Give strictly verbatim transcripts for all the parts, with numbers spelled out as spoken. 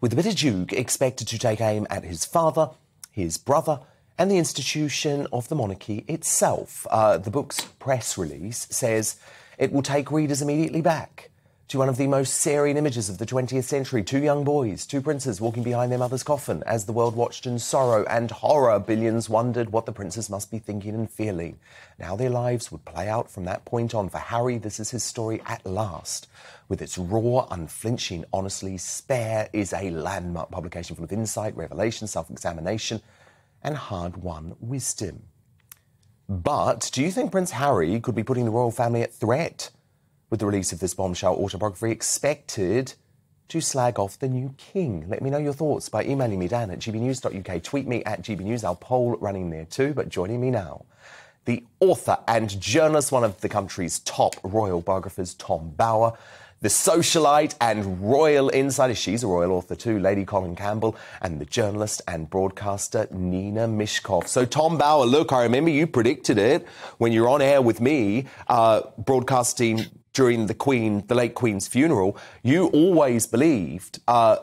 with the bitter Duke expected to take aim at his father, his brother, and the institution of the monarchy itself. Uh, the book's press release says it will take readers immediately back to one of the most searing images of the twentieth century. Two young boys, two princes walking behind their mother's coffin as the world watched in sorrow and horror. Billions wondered what the princes must be thinking and feeling, and how their lives would play out from that point on. For Harry, this is his story at last. With its raw, unflinching honesty, Spare is a landmark publication full of insight, revelation, self-examination, and hard-won wisdom. But do you think Prince Harry could be putting the royal family at threat with the release of this bombshell autobiography expected to slag off the new king? Let me know your thoughts by emailing me, Dan, at g b news dot u k. Tweet me at g b news. Our poll running there too, but joining me now, the author and journalist, one of the country's top royal biographers, Tom Bower, the socialite and royal insider, she's a royal author too, Lady Colin Campbell, and the journalist and broadcaster Nina Mishkov. So Tom Bower, look, I remember you predicted it when you were on air with me, uh, broadcasting during the Queen, the late Queen's funeral. You always believed uh,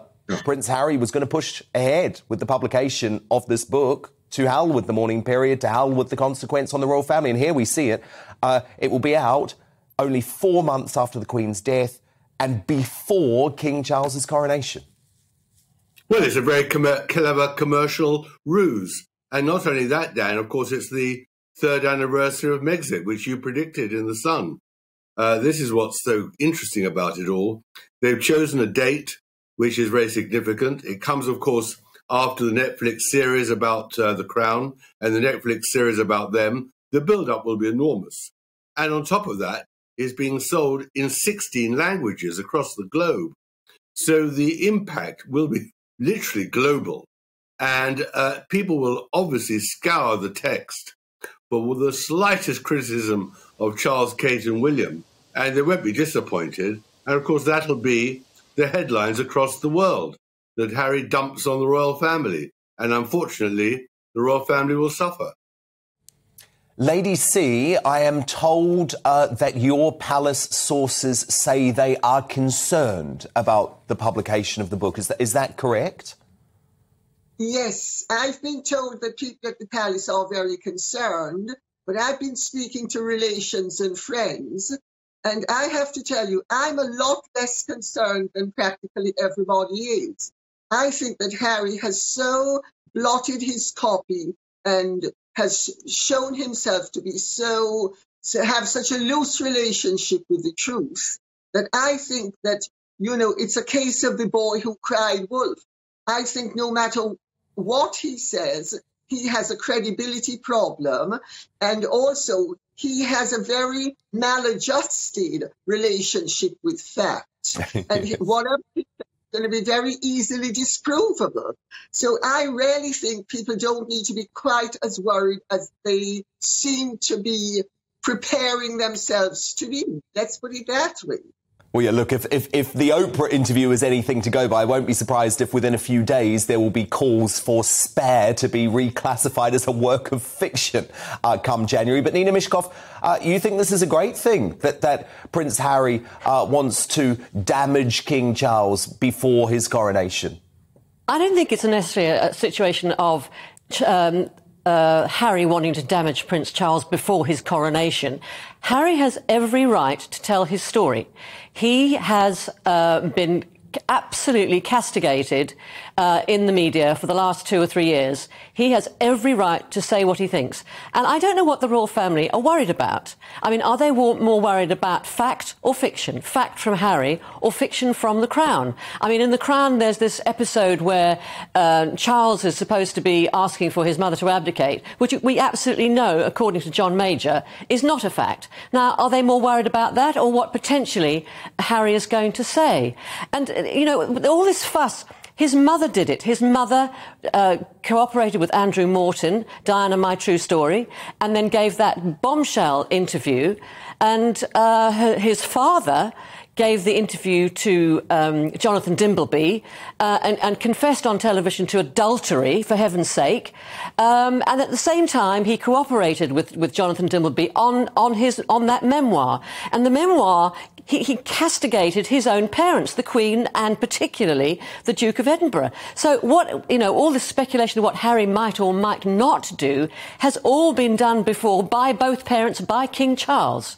Prince Harry was going to push ahead with the publication of this book. To hell with the mourning period, to hell with the consequence on the royal family. And here we see it. Uh, it will be out only four months after the Queen's death, and before King Charles's coronation. Well, it's a very com- clever commercial ruse. And not only that, Dan, of course, it's the third anniversary of Megxit, which you predicted in The Sun. Uh, this is what's so interesting about it all. They've chosen a date, which is very significant. It comes, of course, after the Netflix series about uh, The Crown and the Netflix series about them. The build-up will be enormous. And on top of that, is being sold in sixteen languages across the globe. So the impact will be literally global. And uh, people will obviously scour the text for the slightest criticism of Charles, Kate and William, and they won't be disappointed. And, of course, that'll be the headlines across the world, that Harry dumps on the royal family. And, unfortunately, the royal family will suffer. Lady C, I am told uh, that your palace sources say they are concerned about the publication of the book. Is that, is that correct? Yes, I've been told that people at the palace are very concerned, but I've been speaking to relations and friends, and I have to tell you, I'm a lot less concerned than practically everybody is. I think that Harry has so blotted his copy and has shown himself to be so, to have such a loose relationship with the truth, that I think that, you know, it's a case of the boy who cried wolf. I think no matter what he says, he has a credibility problem, and also he has a very maladjusted relationship with fact. And whatever he says, going to be very easily disprovable. So I really think people don't need to be quite as worried as they seem to be preparing themselves to be. Let's put it that way. Well, yeah, look, if, if, if the Oprah interview is anything to go by, I won't be surprised if within a few days there will be calls for Spare to be reclassified as a work of fiction uh, come January. But Nina Mishkov, uh, you think this is a great thing, that, that Prince Harry uh, wants to damage King Charles before his coronation? I don't think it's necessarily a situation of Um, Uh, Harry wanting to damage Prince Charles before his coronation. Harry has every right to tell his story. He has uh, been absolutely castigated uh, in the media for the last two or three years. He has every right to say what he thinks. And I don't know what the royal family are worried about. I mean, are they more worried about fact or fiction? Fact from Harry or fiction from the Crown? I mean, in the Crown, there's this episode where uh, Charles is supposed to be asking for his mother to abdicate, which we absolutely know, according to John Major, is not a fact. Now, are they more worried about that or what potentially Harry is going to say? And, you know, all this fuss. His mother did it. His mother uh, cooperated with Andrew Morton, Diana, My True Story, and then gave that bombshell interview. And uh, her, his father gave the interview to um, Jonathan Dimbleby uh, and, and confessed on television to adultery, for heaven's sake. Um, and at the same time, he cooperated with, with Jonathan Dimbleby on, on, his, on that memoir. And the memoir, he, he castigated his own parents, the Queen and particularly the Duke of Edinburgh. So what, you know, all this speculation of what Harry might or might not do has all been done before by both parents, by King Charles.